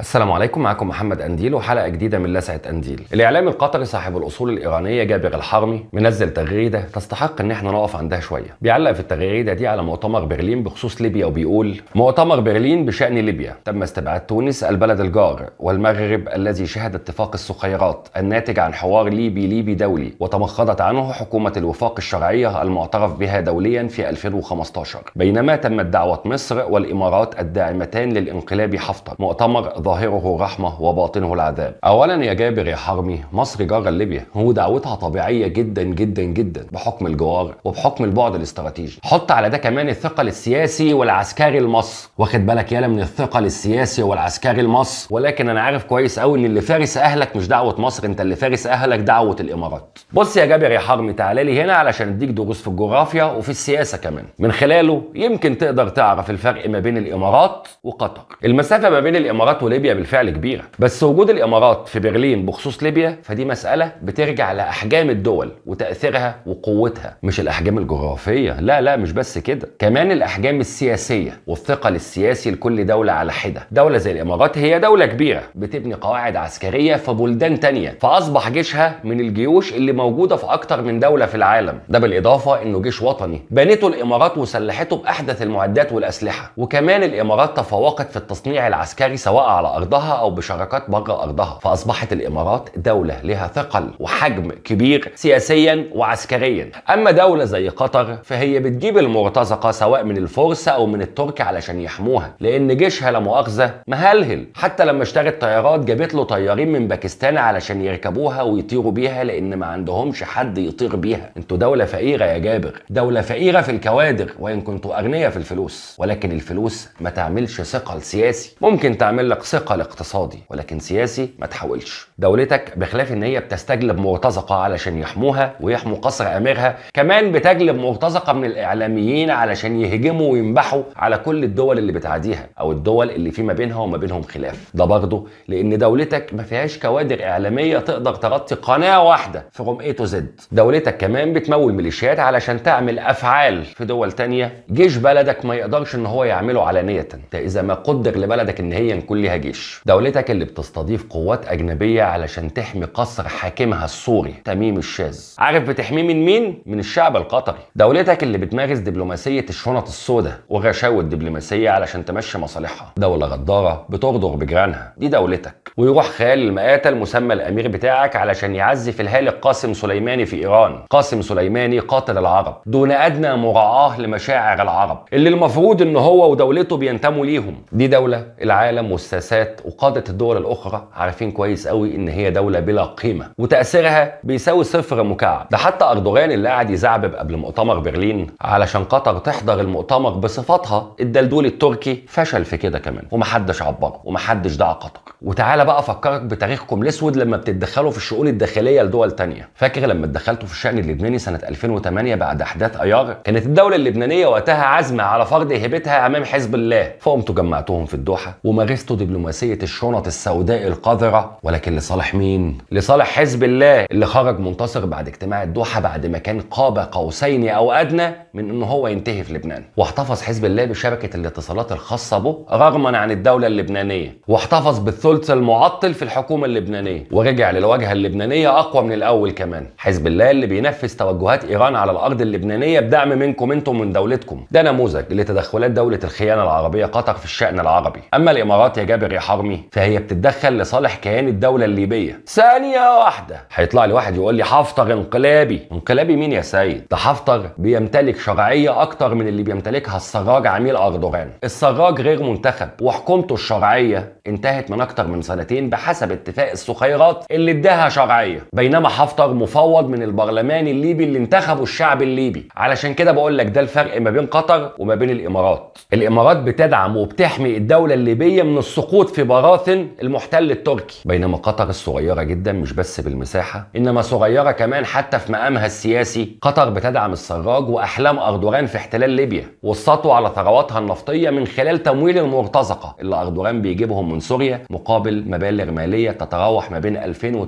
السلام عليكم، معكم محمد انديل وحلقه جديده من لسعه انديل. الاعلام القطري صاحب الاصول الايرانيه جابر الحارمي منزل تغريده تستحق ان احنا نقف عندها شويه. بيعلق في التغريده دي على مؤتمر برلين بخصوص ليبيا وبيقول: مؤتمر برلين بشان ليبيا تم استبعاد تونس البلد الجار والمغرب الذي شهد اتفاق السخيرات الناتج عن حوار ليبي دولي وتمخضت عنه حكومه الوفاق الشرعيه المعترف بها دوليا في 2015، بينما تمت دعوه مصر والامارات الداعمتان للانقلاب حفتر، مؤتمر ظاهره رحمة وباطنه العذاب. أولا يا جابر يا حرمي، مصر جارة ليبيا ودعوتها طبيعية جدا جدا جدا بحكم الجوار وبحكم البعد الاستراتيجي. حط على ده كمان الثقل السياسي والعسكري المصري، واخد بالك يالا من الثقل السياسي والعسكري المصري. ولكن أنا عارف كويس قوي إن اللي فارس أهلك مش دعوة مصر، أنت اللي فارس أهلك دعوة الإمارات. بص يا جابر يا حرمي، تعالى لي هنا علشان أديك دروس في الجغرافيا وفي السياسة كمان، من خلاله يمكن تقدر تعرف الفرق ما بين الإمارات وقطر. المسافة ما بين الإمارات ليبيا بالفعل كبيرة، بس وجود الامارات في برلين بخصوص ليبيا فدي مسألة بترجع لأحجام الدول وتأثيرها وقوتها، مش الأحجام الجغرافية، لا مش بس كده، كمان الأحجام السياسية والثقل السياسي لكل دولة على حدة. دولة زي الامارات هي دولة كبيرة بتبني قواعد عسكرية في بلدان تانية، فأصبح جيشها من الجيوش اللي موجودة في أكتر من دولة في العالم، ده بالإضافة إنه جيش وطني بنته الامارات وسلحته بأحدث المعدات والأسلحة، وكمان الامارات تفوقت في التصنيع العسكري سواء على أرضها أو بشراكات بره أرضها، فأصبحت الإمارات دولة لها ثقل وحجم كبير سياسيا وعسكريا. أما دولة زي قطر فهي بتجيب المرتزقة سواء من الفرس أو من الترك علشان يحموها، لأن جيشها لا مؤاخذة مهلهل، حتى لما اشترت طيارات جابت له طيارين من باكستان علشان يركبوها ويطيروا بيها لأن ما عندهمش حد يطير بيها. أنتوا دولة فقيرة يا جابر، دولة فقيرة في الكوادر، وإن كنتوا أغنياء في الفلوس، ولكن الفلوس ما تعملش ثقل سياسي. ممكن تعمل لك ثقل اقتصادي ولكن سياسي ما تحاولش. دولتك بخلاف ان هي بتستجلب مرتزقه علشان يحموها ويحموا قصر اميرها، كمان بتجلب مرتزقه من الاعلاميين علشان يهجموا وينبحوا على كل الدول اللي بتعاديها او الدول اللي في ما بينها وما بينهم خلاف، ده برضه لان دولتك ما فيهاش كوادر اعلاميه تقدر تغطي قناه واحده فروم اي تو زد. دولتك كمان بتمول ميليشيات علشان تعمل افعال في دول ثانيه جيش بلدك ما يقدرش ان هو يعمله علانيه، ده اذا ما قدر لبلدك ان هي يكون ليها جيش. دولتك اللي بتستضيف قوات اجنبيه علشان تحمي قصر حاكمها السوري تميم الشاذ، عارف بتحميه من مين؟ من الشعب القطري. دولتك اللي بتمارس دبلوماسيه الشنط السوداء وغشاوى الدبلوماسيه علشان تمشي مصالحها، دوله غداره بتغدر بجيرانها، دي دولتك. ويروح خيال المقاتل مسمى الامير بتاعك علشان يعزف الهالك قاسم سليماني في ايران، قاسم سليماني قاتل العرب دون ادنى مراعاه لمشاعر العرب اللي المفروض ان هو ودولته بينتموا ليهم، دي دوله العالم والساسات وقادة الدول الأخرى عارفين كويس قوي إن هي دولة بلا قيمة وتأثيرها بيساوي صفر مكعب. ده حتى أردوغان اللي قاعد يزعبب قبل مؤتمر برلين علشان قطر تحضر المؤتمر بصفتها الدلدول التركي فشل في كده كمان، ومحدش عبره ومحدش دعا قطر. وتعالى بقى أفكرك بتاريخكم الأسود لما بتتدخلوا في الشؤون الداخلية لدول تانية. فاكر لما اتدخلتوا في الشأن اللبناني سنة 2008 بعد أحداث أيار؟ كانت الدولة اللبنانية وقتها عازمة على فرض هيبتها أمام حزب الله، فقمتوا جمعتوهم في الدوحة ومارستوا دبلوماسية الشنط السوداء القذرة، ولكن لصالح مين؟ لصالح حزب الله اللي خرج منتصر بعد اجتماع الدوحة بعد ما كان قاب قوسين أو أدنى من إن هو ينتهي في لبنان، واحتفظ حزب الله بشبكة الاتصالات الخاصة به رغما عن الدولة اللبنانية، واحتفظ بالثلث المعطل في الحكومة اللبنانية، ورجع للواجهة اللبنانية أقوى من الأول كمان. حزب الله اللي بينفذ توجهات إيران على الأرض اللبنانية بدعم منكم أنتم ومن دولتكم، ده نموذج لتدخلات دولة الخيانة العربية قطر في الشأن العربي. أما الإمارات يا جابر يا حرمي فهي بتتدخل لصالح كيان الدولة الليبية. ثانية واحدة هيطلع لي واحد يقول لي حفتر انقلابي، انقلابي مين يا سيد؟ ده حفتر بيمتلك شرعية أكتر من اللي بيمتلكها السراج عميل أردوغان، السراج غير منتخب وحكومته الشرعية انتهت من أكتر من سنتين بحسب اتفاق السخيرات اللي اداها شرعية، بينما حفتر مفوض من البرلمان الليبي اللي انتخبه الشعب الليبي. علشان كده بقول لك ده الفرق ما بين قطر وما بين الإمارات. الإمارات بتدعم وبتحمي الدولة الليبية من السقوط في براثن المحتل التركي، بينما قطر الصغيرة جدا مش بس بالمساحة انما صغيرة كمان حتى في مقامها السياسي. قطر بتدعم السراج واحلام اردوغان في احتلال ليبيا والسطو على ثرواتها النفطية من خلال تمويل المرتزقة اللي اردوغان بيجيبهم من سوريا مقابل مبالغ ماليه تتراوح ما بين 2000 و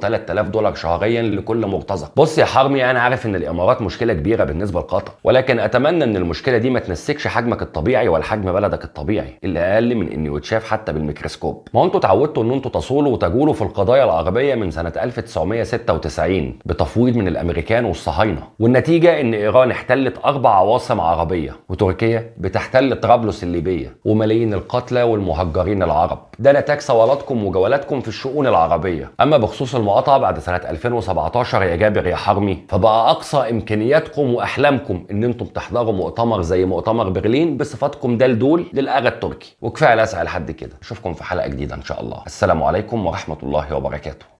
$3000 شهريا لكل مرتزق. بص يا حرمي، انا عارف ان الامارات مشكله كبيره بالنسبه لقطر، ولكن اتمنى ان المشكله دي ما تنسكش حجمك الطبيعي ولا حجم بلدك الطبيعي، اللي اقل من انه يتشاف حتى بالميكروسكوب. ما انتوا اتعودتوا ان انتوا تصولوا وتجولوا في القضايا العربيه من سنه 1996 بتفويض من الامريكان والصهاينه، والنتيجه ان ايران احتلت 4 عواصم عربيه، وتركيا بتحتل طرابلس الليبيه، وملايين القتلى والمهجرين العرب. ده نتاج صولاتكم وجولاتكم في الشؤون العربيه. اما بخصوص المقاطعه بعد سنه 2017 يا جابر يا حرمي، فبقى اقصى امكانياتكم واحلامكم ان انتم تحضروا مؤتمر زي مؤتمر برلين بصفاتكم دال دول للآغا التركي. وكفايه لسع لحد كده، اشوفكم في حلقه جديده ان شاء الله. السلام عليكم ورحمه الله وبركاته.